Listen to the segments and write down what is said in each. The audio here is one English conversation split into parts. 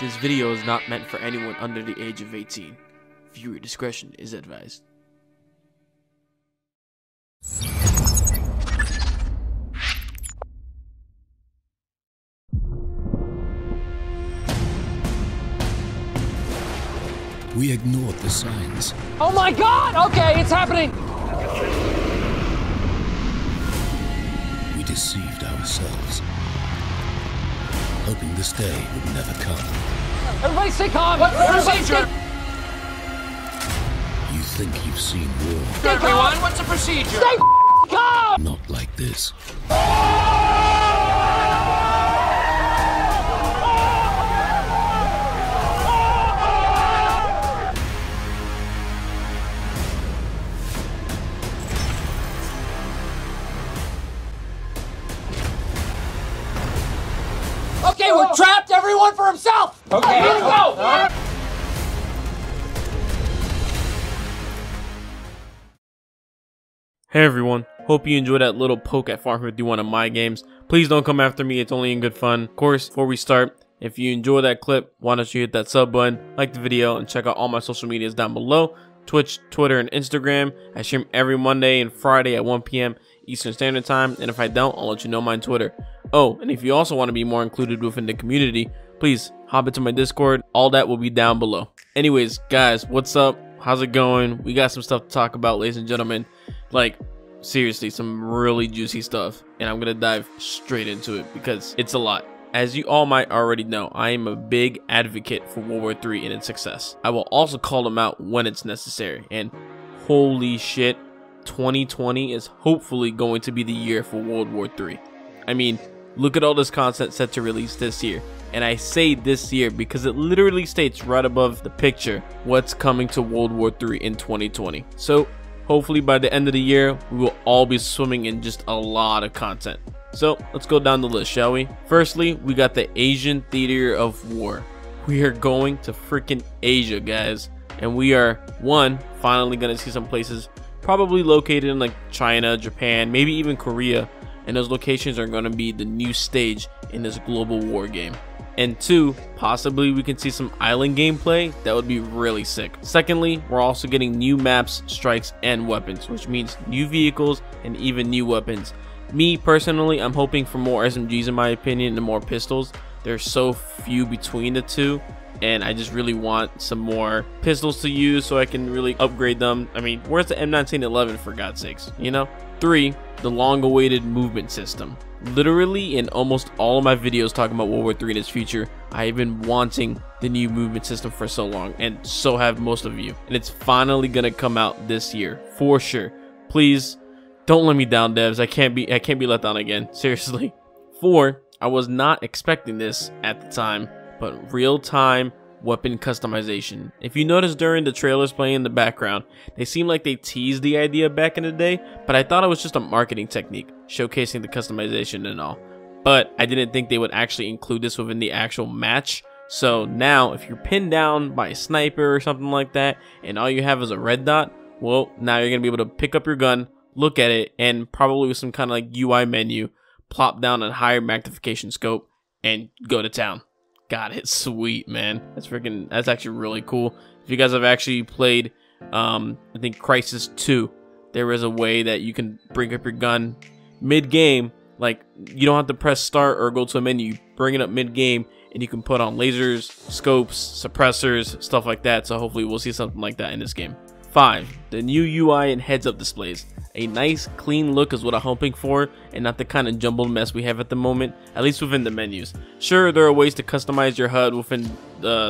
This video is not meant for anyone under the age of 18. Viewer discretion is advised. We ignored the signs. Oh my God! Okay, it's happening! We deceived ourselves, hoping this day would never come. Everybody stay calm! What's the procedure? You think you've seen war. Everyone, what's the procedure? Stay calm! Not like this. Okay, we're trapped, everyone for himself! Okay, let's go! Hey everyone, hope you enjoyed that little poke at Farm 51 on My Games. Please don't come after me, it's only in good fun. Of course, before we start, if you enjoy that clip, why don't you hit that sub button, like the video, and check out all my social medias down below. Twitch, Twitter, and Instagram. I stream every Monday and Friday at 1 PM Eastern Standard Time, and if I don't, I'll let you know on Twitter. Oh, and if you also want to be more included within the community, please hop into my Discord. All that will be down below. Anyways, guys, what's up? How's it going? We got some stuff to talk about, ladies and gentlemen. Like, seriously, some really juicy stuff. And I'm going to dive straight into it because it's a lot. As you all might already know, I am a big advocate for World War 3 and its success. I will also call them out when it's necessary. And holy shit, 2020 is hopefully going to be the year for World War 3. I mean, look at all this content set to release this year. And I say this year because it literally states right above the picture what's coming to World War 3 in 2020. So hopefully by the end of the year, we will all be swimming in just a lot of content. So let's go down the list, shall we? Firstly, we got the Asian theater of war. We are going to freaking Asia, guys. And we are, one, finally going to see some places probably located in like China, Japan, maybe even Korea. And those locations are going to be the new stage in this global war game. And two, possibly we can see some island gameplay. That would be really sick. Secondly, we're also getting new maps, strikes, and weapons, which means new vehicles and even new weapons. Me personally, I'm hoping for more SMGs in my opinion and more pistols. There's so few between the two, and I just really want some more pistols to use so I can really upgrade them. I mean, where's the M1911 for God's sakes, you know? Three, the long-awaited movement system. Literally in almost all of my videos talking about World War 3 and its future, I have been wanting the new movement system for so long, and so have most of you. And it's finally gonna come out this year, for sure. Please, don't let me down, devs. I can't be let down again, seriously. Four, I was not expecting this at the time, but real-time weapon customization. If you notice during the trailers playing in the background, they seem like they teased the idea back in the day, but I thought it was just a marketing technique, showcasing the customization and all. But I didn't think they would actually include this within the actual match. So now, if you're pinned down by a sniper or something like that, and all you have is a red dot, well, now you're going to be able to pick up your gun, look at it, and probably with some kind of like UI menu, plop down a higher magnification scope, and go to town. God, it's sweet, man. That's actually really cool. If you guys have actually played, I think Crysis 2, there is a way that you can bring up your gun mid-game. Like, you don't have to press start or go to a menu. You bring it up mid-game, and you can put on lasers, scopes, suppressors, stuff like that. So hopefully we'll see something like that in this game. Five, the new UI and heads-up displays. A nice, clean look is what I'm hoping for, and not the kind of jumbled mess we have at the moment, at least within the menus. Sure, there are ways to customize your HUD within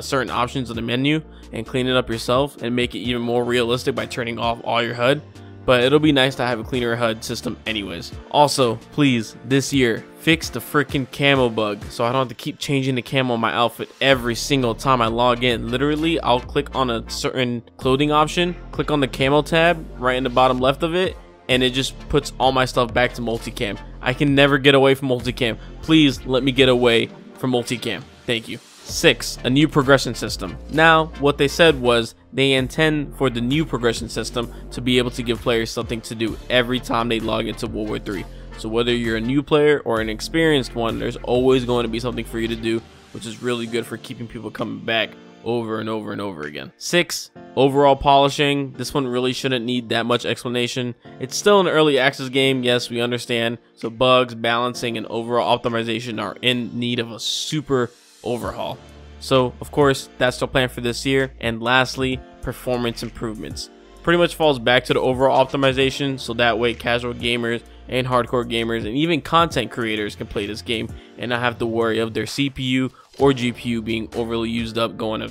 certain options of the menu and clean it up yourself and make it even more realistic by turning off all your HUD, but it'll be nice to have a cleaner HUD system anyways. Also, please, this year, fix the freaking camo bug so I don't have to keep changing the camo on my outfit every single time I log in. Literally, I'll click on a certain clothing option, click on the camo tab right in the bottom left of it, and it just puts all my stuff back to multicam. I can never get away from multicam. Please let me get away from multicam. Thank you. Six, a new progression system. Now, what they said was they intend for the new progression system to be able to give players something to do every time they log into World War 3. So whether you're a new player or an experienced one, there's always going to be something for you to do which is really good for keeping people coming back over and over and over again. 6, overall polishing. This one really shouldn't need that much explanation. It's still an early access game, yes, we understand. So bugs, balancing, and overall optimization are in need of a super overhaul. So of course, that's our plan for this year. And lastly, performance improvements. Pretty much falls back to the overall optimization, so that way casual gamers and hardcore gamers and even content creators can play this game and not have to worry of their CPU or GPU being overly used up, going to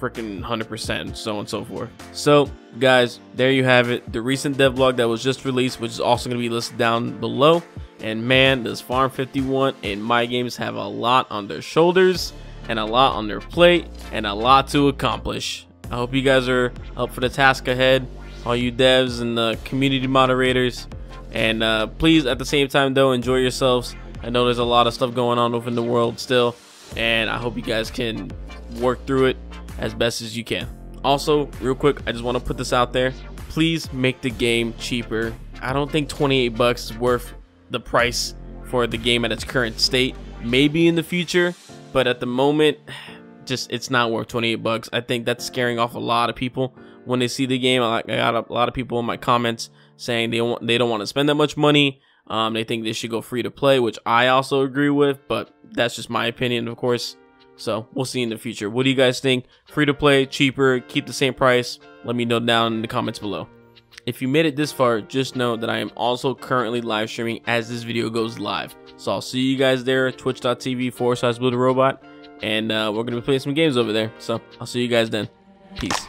freaking 100% and so on and so forth. So guys, there you have it, the recent devlog that was just released, which is also going to be listed down below. And man, does Farm 51 and My.Games have a lot on their shoulders and a lot on their plate and a lot to accomplish. I hope you guys are up for the task ahead, all you devs and the community moderators. And please, at the same time though, enjoy yourselves. I know there's a lot of stuff going on within the world still, and I hope you guys can work through it as best as you can. Also, real quick, I just want to put this out there. Please make the game cheaper. I don't think 28 bucks is worth the price for the game at its current state. Maybe in the future, but at the moment, just it's not worth 28 bucks. I think that's scaring off a lot of people when they see the game. I got a lot of people in my comments saying they don't want to spend that much money. They think they should go free to play, which I also agree with, but that's just my opinion, of course. So we'll see in the future. What do you guys think? Free to play, cheaper, keep the same price? Let me know down in the comments below. If you made it this far, just know that I am also currently live streaming as this video goes live. So I'll see you guys there, twitch.tv/BuildARobot, and we're going to be playing some games over there. So I'll see you guys then. Peace.